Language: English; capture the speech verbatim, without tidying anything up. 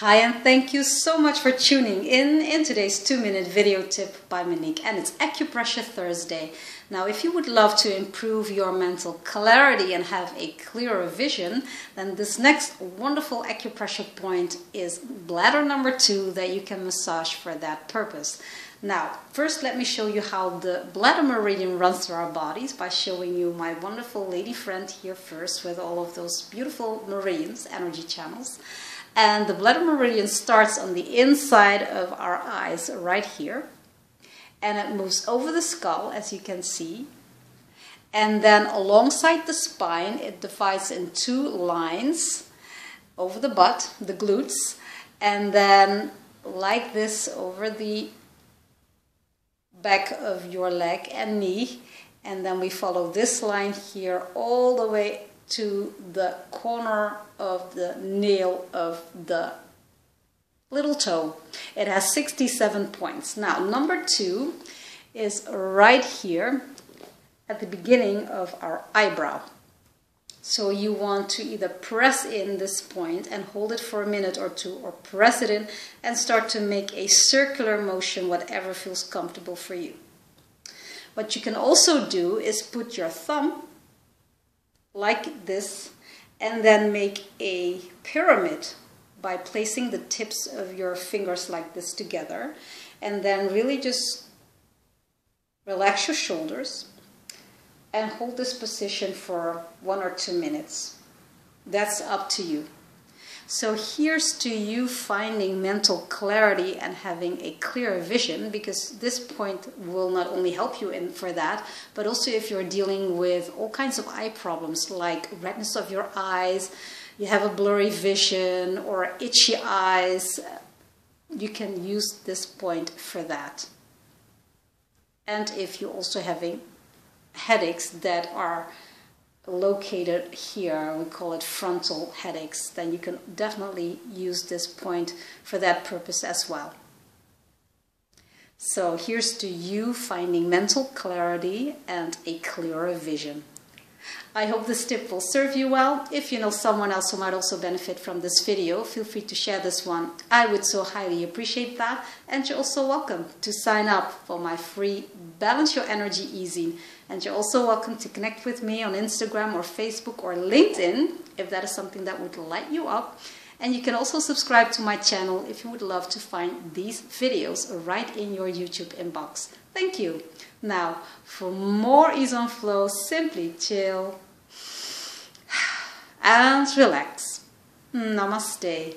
Hi, and thank you so much for tuning in in today's two minute video tip by Monique, and it's Acupressure Thursday. Now, if you would love to improve your mental clarity and have a clearer vision, then this next wonderful acupressure point is bladder number two that you can massage for that purpose. Now, first let me show you how the bladder meridian runs through our bodies by showing you my wonderful lady friend here first with all of those beautiful meridians, energy channels. And the bladder meridian starts on the inside of our eyes right here, and it moves over the skull, as you can see, and then alongside the spine it divides in two lines over the butt, the glutes, and then like this over the back of your leg and knee, and then we follow this line here all the way to the corner of the nail of the little toe. It has sixty-seven points. Now, number two is right here at the beginning of our eyebrow. So you want to either press in this point and hold it for a minute or two, or press it in and start to make a circular motion, whatever feels comfortable for you. What you can also do is put your thumb like this and then make a pyramid by placing the tips of your fingers like this together, and then really just relax your shoulders and hold this position for one or two minutes. That's up to you. So here's to you finding mental clarity and having a clearer vision, because this point will not only help you in for that, but also if you're dealing with all kinds of eye problems like redness of your eyes, you have a blurry vision or itchy eyes, you can use this point for that. And if you're also having headaches that are located here, we call it frontal headaches, then you can definitely use this point for that purpose as well. So here's to you finding mental clarity and a clearer vision. I hope this tip will serve you well. If you know someone else who might also benefit from this video, feel free to share this one. I would so highly appreciate that. And you're also welcome to sign up for my free Balance Your Energy E-zine. And you're also welcome to connect with me on Instagram or Facebook or LinkedIn if that is something that would light you up. And you can also subscribe to my channel if you would love to find these videos right in your YouTube inbox. Thank you. Now, for more ease on flow, simply chill and relax. Namaste.